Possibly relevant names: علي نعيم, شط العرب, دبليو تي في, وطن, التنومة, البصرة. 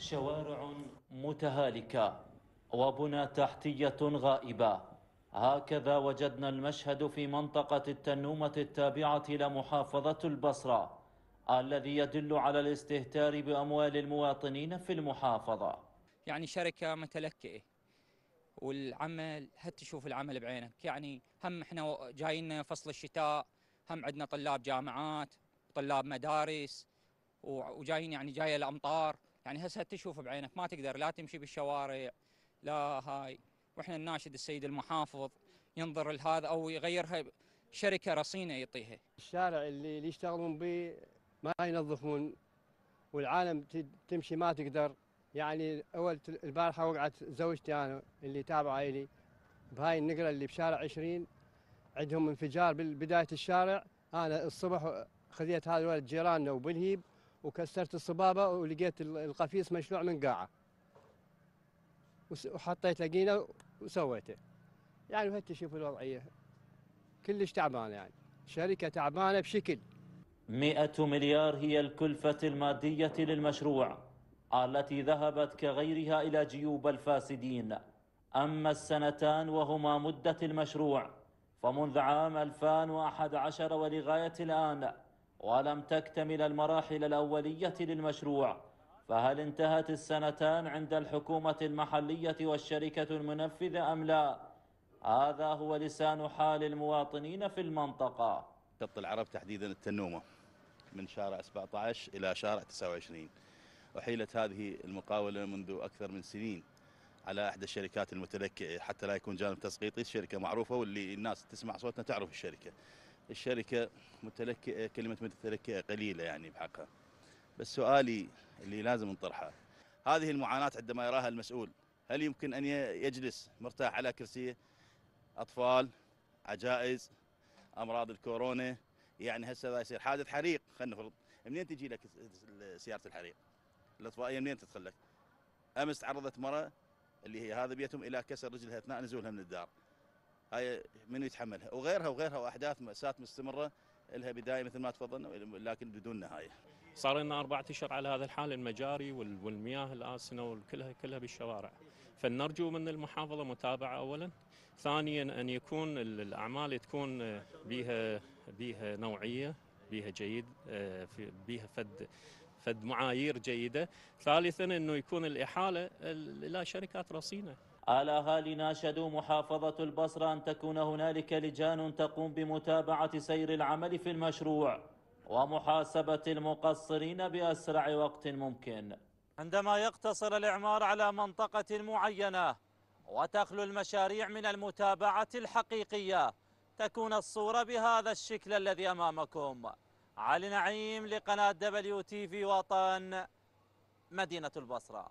شوارع متهالكة وبنى تحتية غائبة، هكذا وجدنا المشهد في منطقة التنومة التابعة إلى محافظة البصرة، الذي يدل على الاستهتار بأموال المواطنين في المحافظة. يعني شركة متلكئة، والعمل هل تشوف العمل بعينك، يعني هم احنا جايين فصل الشتاء، هم عندنا طلاب جامعات طلاب مدارس وجايين يعني جايه الامطار، يعني هسه تشوف بعينك ما تقدر لا تمشي بالشوارع لا هاي. واحنا الناشد السيد المحافظ ينظر لهذا او يغيرها شركه رصينه يعطيها. الشارع اللي يشتغلون به ما ينظفون والعالم تمشي ما تقدر. يعني اول البارحه وقعت زوجتي انا اللي تابعه لي بهاي النقله اللي بشارع 20، عندهم انفجار بالبدايه الشارع. انا الصبح خذيت هذا الولد جيراننا وبالهيب وكسرت الصبابه ولقيت القفيص مشلوع من قاعه وحطيت لقينه وسويته. يعني وهي تشوف الوضعيه كلش تعبانه، يعني شركه تعبانه بشكل. 100 مليار هي الكلفه الماديه للمشروع التي ذهبت كغيرها الى جيوب الفاسدين. اما السنتان وهما مده المشروع فمنذ عام 2011 ولغاية الآن ولم تكتمل المراحل الأولية للمشروع، فهل انتهت السنتان عند الحكومة المحلية والشركة المنفذة أم لا؟ هذا هو لسان حال المواطنين في المنطقة. شط العرب تحديدا التنومة من شارع 17 إلى شارع 29، أحيلت هذه المقاولة منذ أكثر من سنين على احدى الشركات المتلكئه، حتى لا يكون جانب تسقيطي. الشركه معروفه واللي الناس تسمع صوتنا تعرف الشركه متلكئه. كلمه متلكئه قليله يعني بحقها، بس سؤالي اللي لازم نطرحه، هذه المعاناه عندما يراها المسؤول هل يمكن ان يجلس مرتاح على كرسيه؟ اطفال، عجائز، امراض الكورونا، يعني هسه اذا يصير حادث حريق خلينا نفرض، منين تجي لك سياره الحريق؟ الاطفائيه منين تدخل لك؟ امس تعرضت مره اللي هي هذا بيتهم الى كسر رجلها اثناء نزولها من الدار. هاي من يتحملها؟ وغيرها وغيرها، واحداث مأساة مستمره لها بدايه مثل ما تفضلنا لكن بدون نهايه. صار لنا 4 أشهر على هذا الحال، المجاري والمياه الآسنه وكلها بالشوارع. فنرجو من المحافظه متابعه اولا، ثانيا ان يكون الاعمال تكون بيها نوعيه، بيها جيد، بيها فد معايير جيدة. ثالثاً أنه يكون الإحالة إلى شركات رصينة. الأهالي ناشدوا محافظة البصرة أن تكون هنالك لجان تقوم بمتابعة سير العمل في المشروع ومحاسبة المقصرين بأسرع وقت ممكن. عندما يقتصر الإعمار على منطقة معينة وتخلو المشاريع من المتابعة الحقيقية تكون الصورة بهذا الشكل الذي أمامكم. علي نعيم لقناة دبليو تي في، وطن، مدينة البصرة.